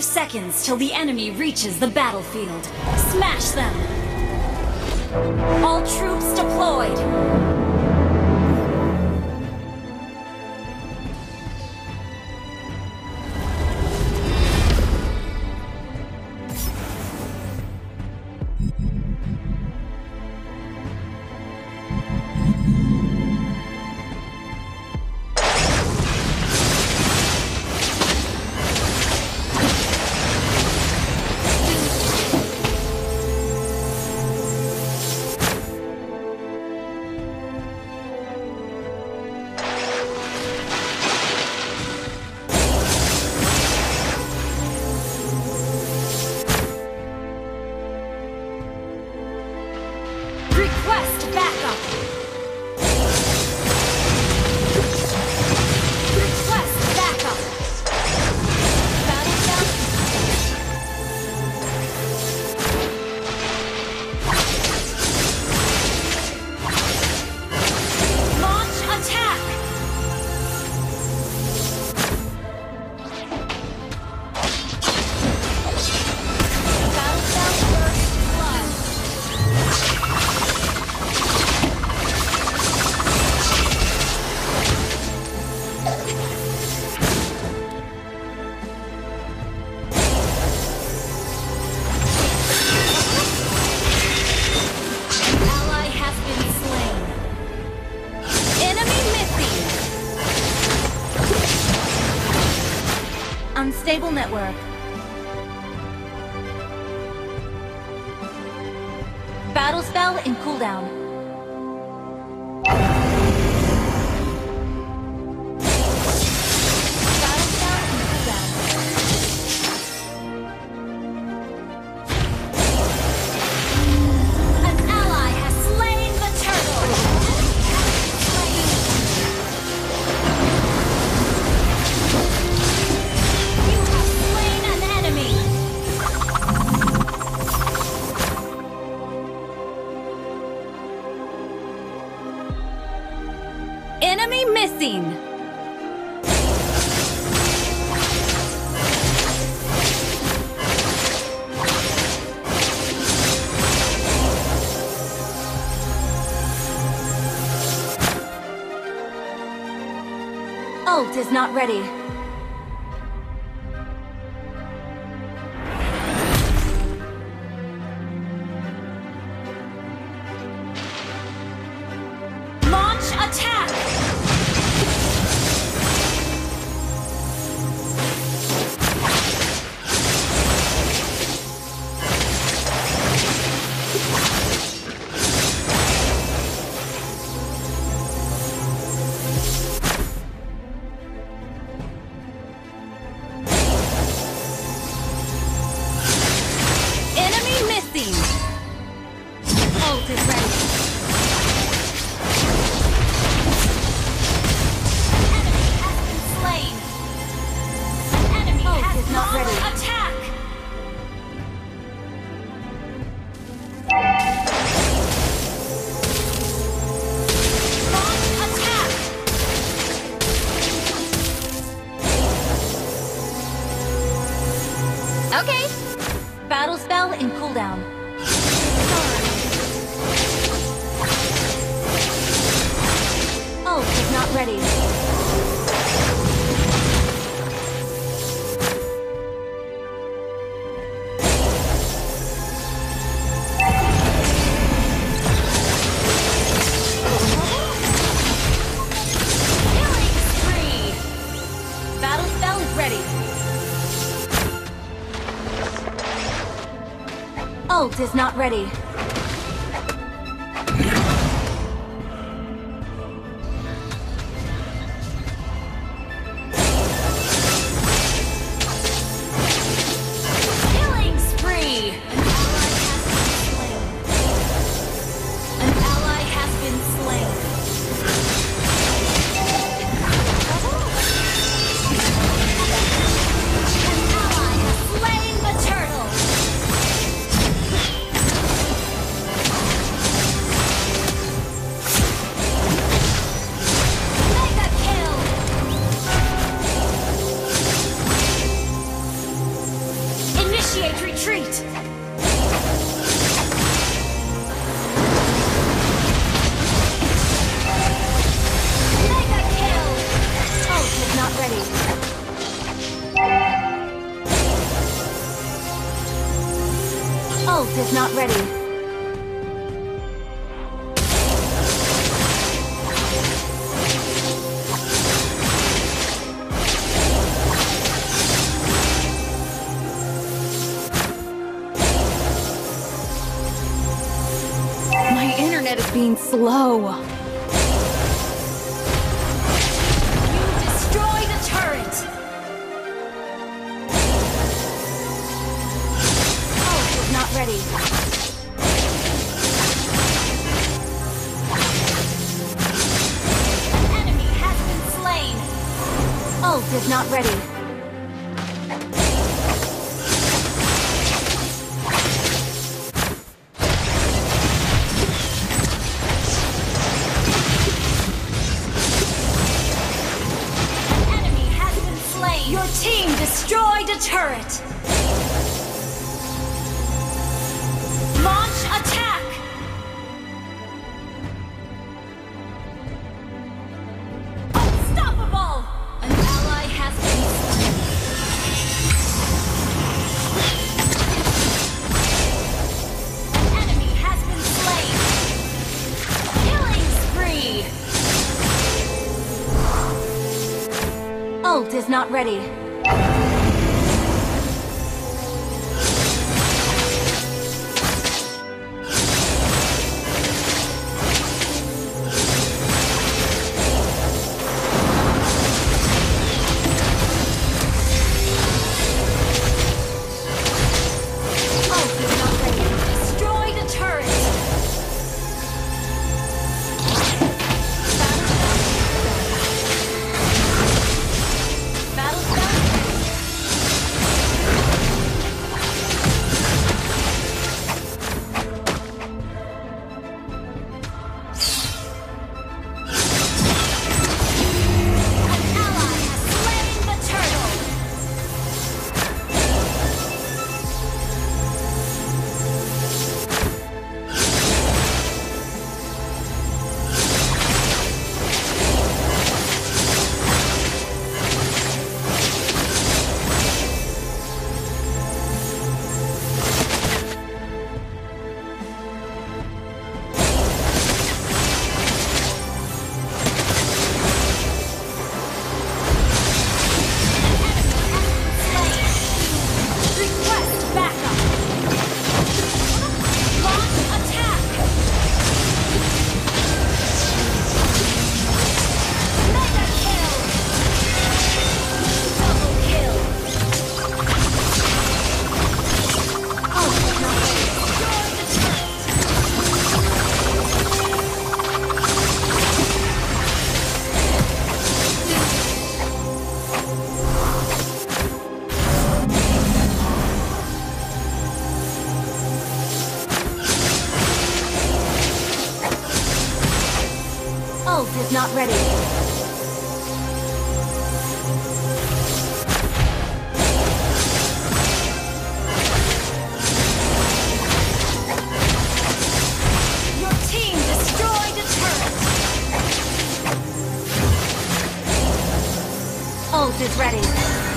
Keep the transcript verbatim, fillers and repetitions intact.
Five seconds till the enemy reaches the battlefield. Smash them! All troops deployed! Request backup! Request backup! Battle down! Launch attack! Unstable network. Battle spell in cooldown. Battle spell in cooldown. An ally has slain the turtle! Enemy missing! Ult is not ready. Launch attack! Okay! Battle spell in cooldown. Ult is not ready. Killing spree! Battle spell is ready. Ult is not ready. Killing spree! An ally has been slain. An ally has been slain. An ally has slain the turtle! Retreat! Ult is not ready. My internet is being slow. Ready. An enemy has been slain. Ult is not ready. An enemy has been slain. Your team destroyed a turret. Attack! Unstoppable! An ally has been slain. An enemy has been slain. Killing spree! Ult is not ready. Is not ready. Your team destroyed a turret. Ult is ready.